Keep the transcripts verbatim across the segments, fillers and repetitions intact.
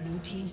Blue team's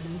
Blue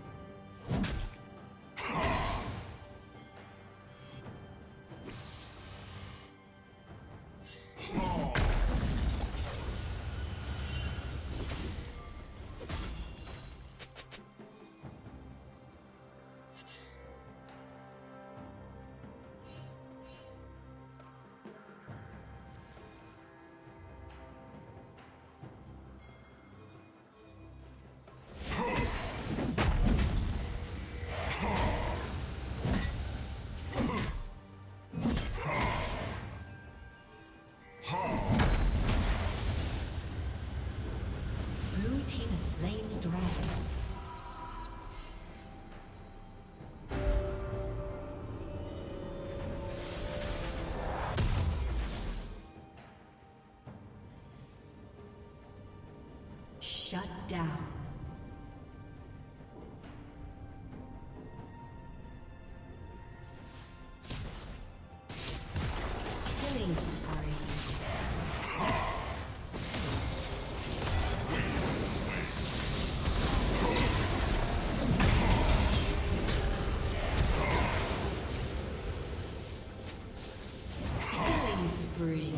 Shut down. Killing spree. Killing spree.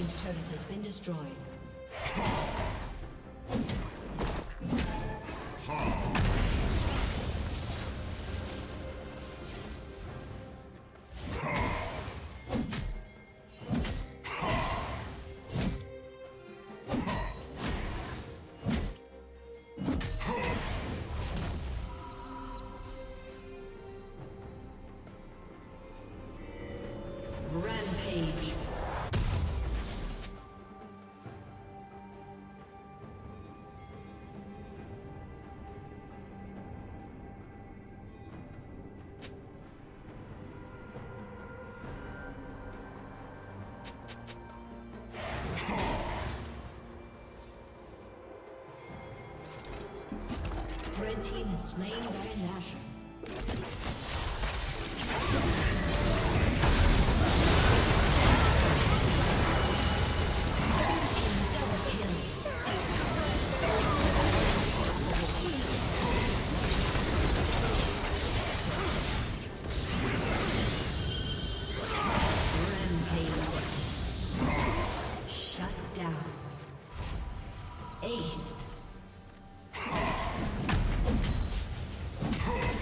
This turret has been destroyed. Red Team has slain Baron Nashor. Ace. Oh!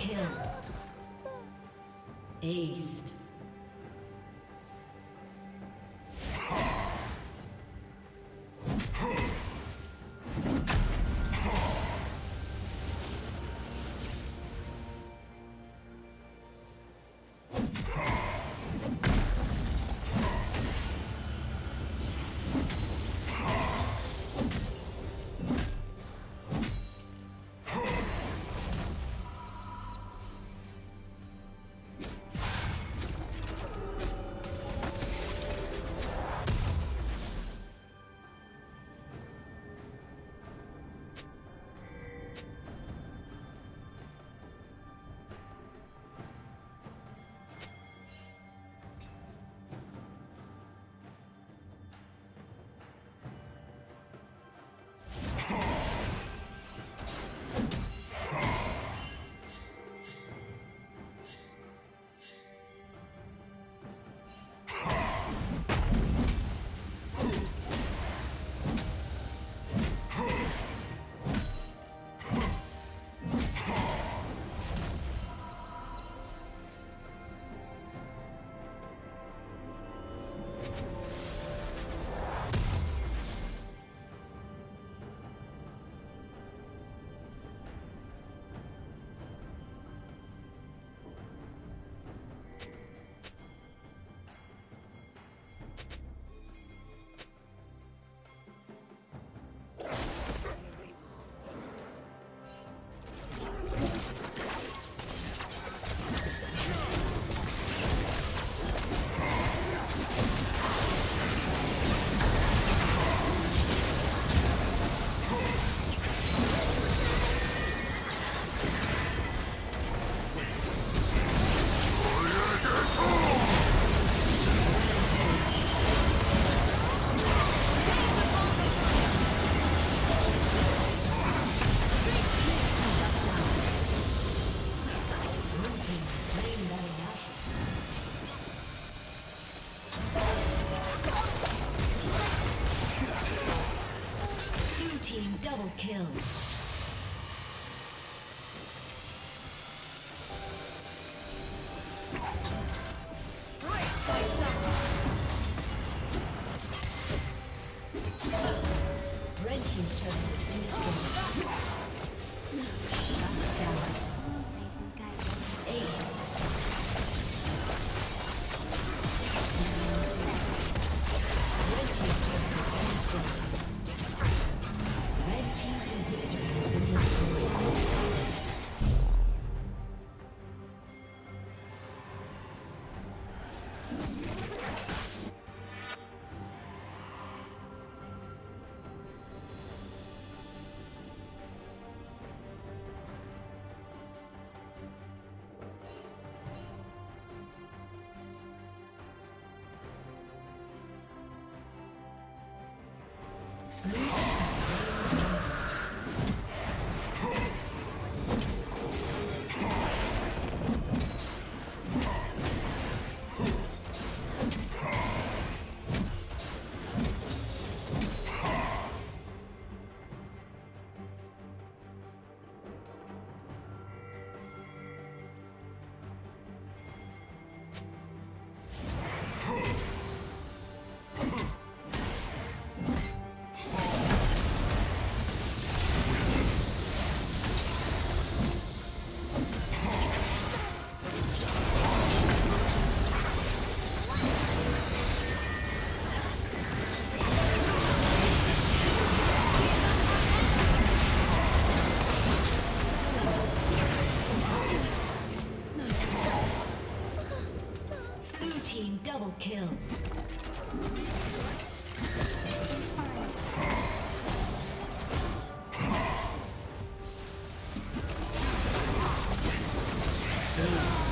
Kill. Aced. Kill. Please. Kill. Kill.